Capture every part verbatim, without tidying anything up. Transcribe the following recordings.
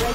Red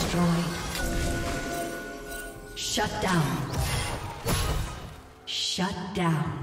destroyed. Shut down. Shut down.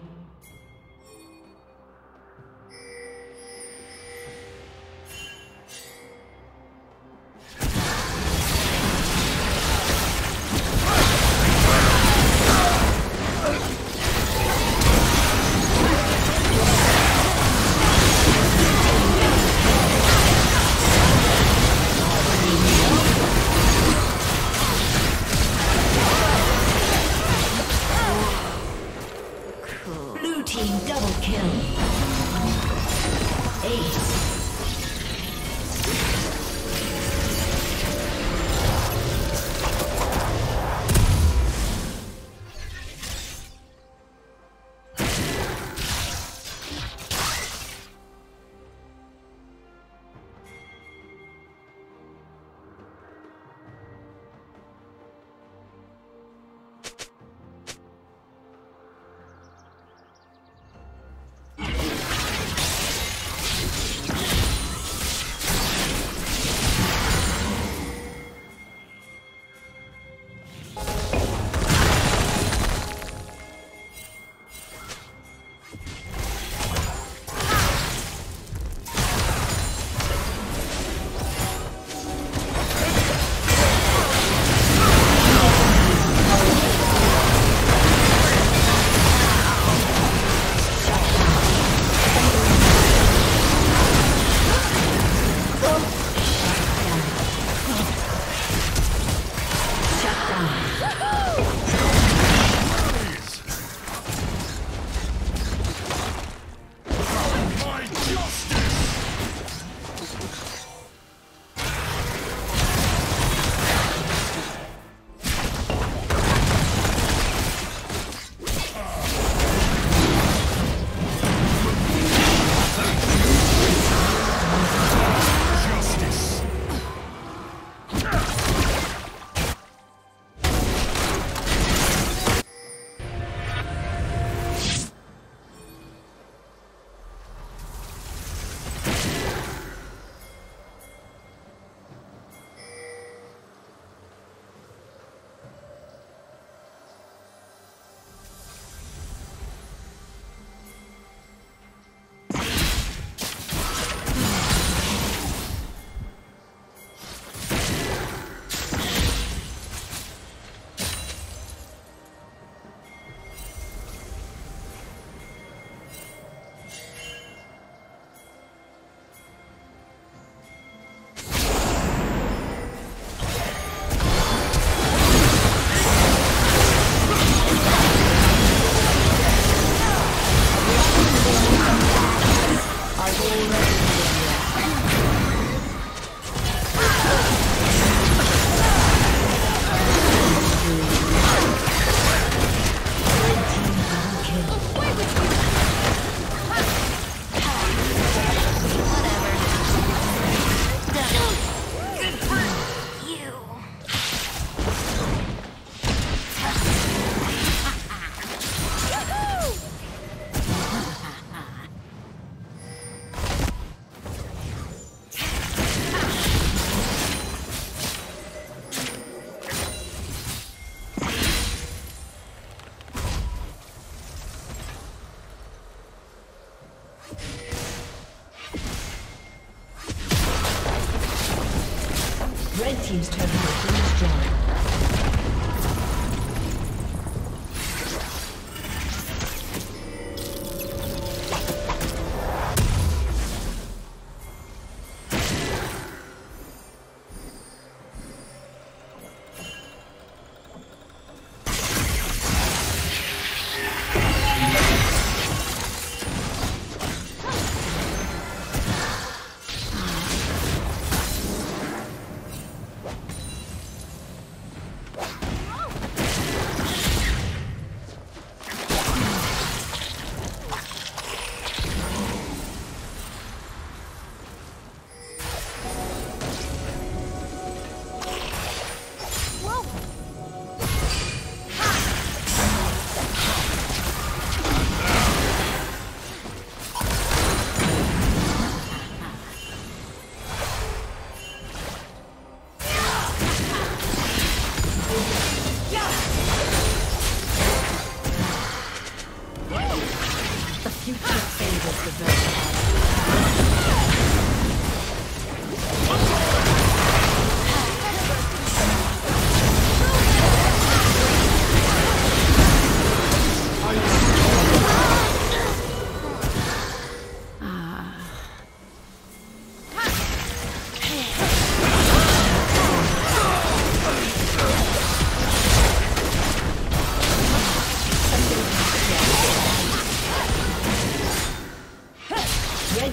Seems to have been destroyed.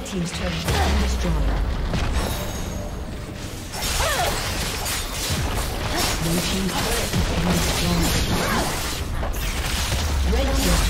Team's turret has been destroyed. Blue team's turret has been destroyed. Red team's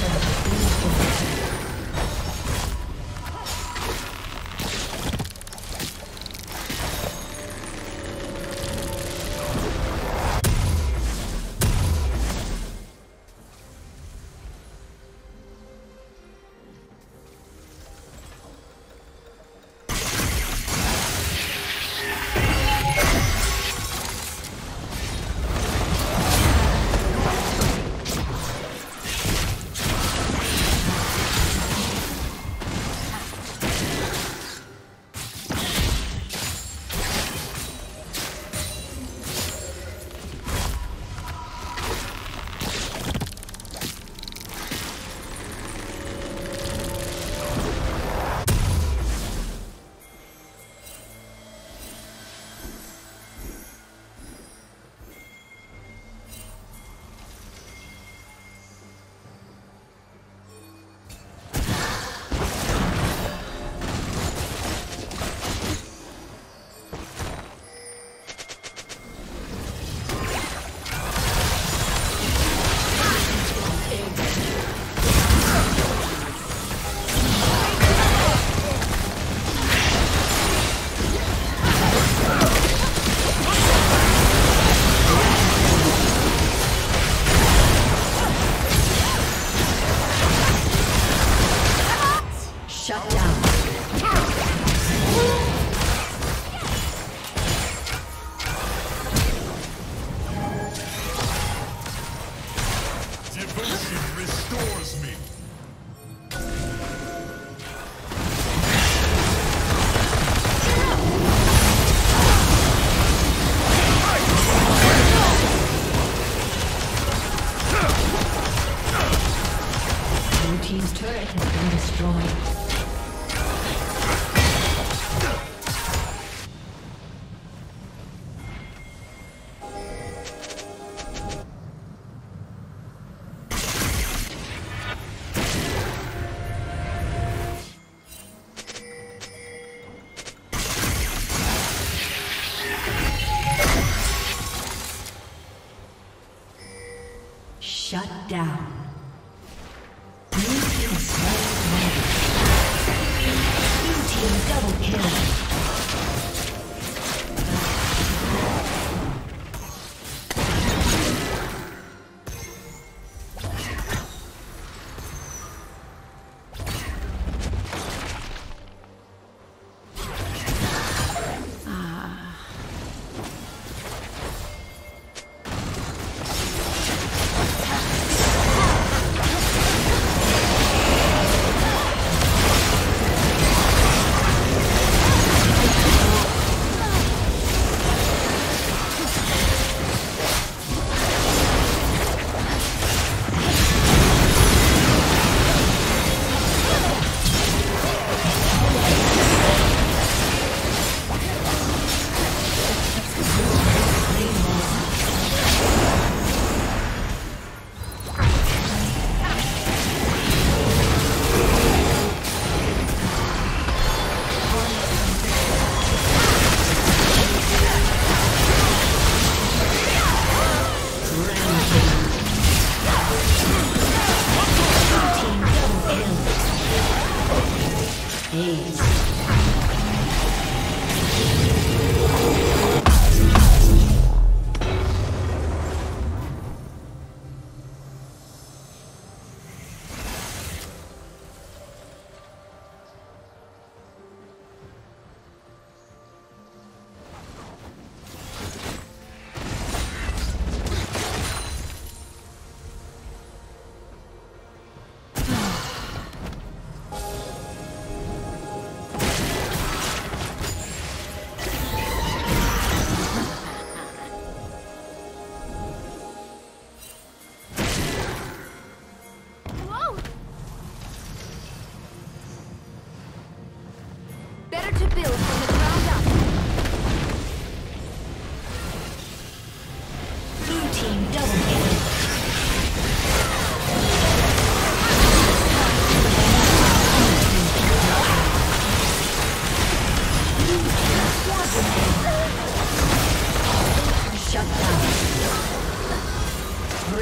turret has been destroyed.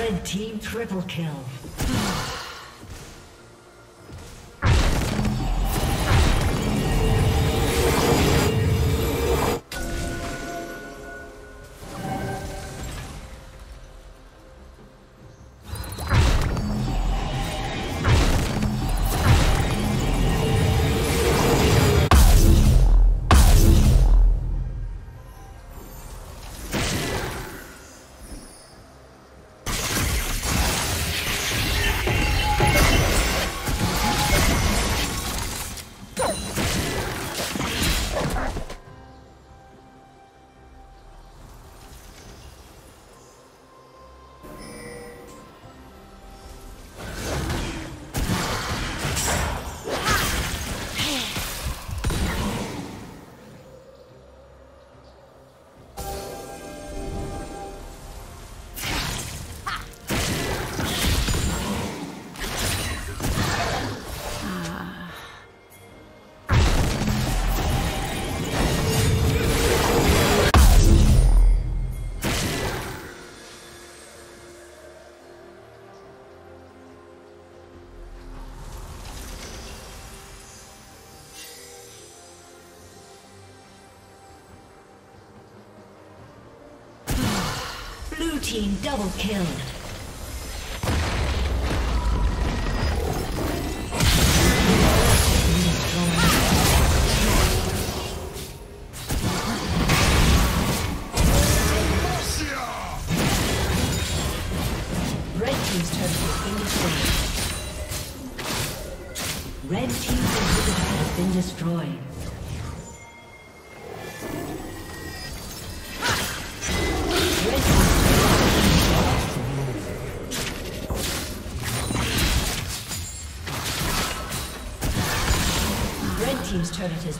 Red team triple kill. Blue team double kill. Red team's turret has been destroyed. Red team's inhibitor has been destroyed. Team's turret has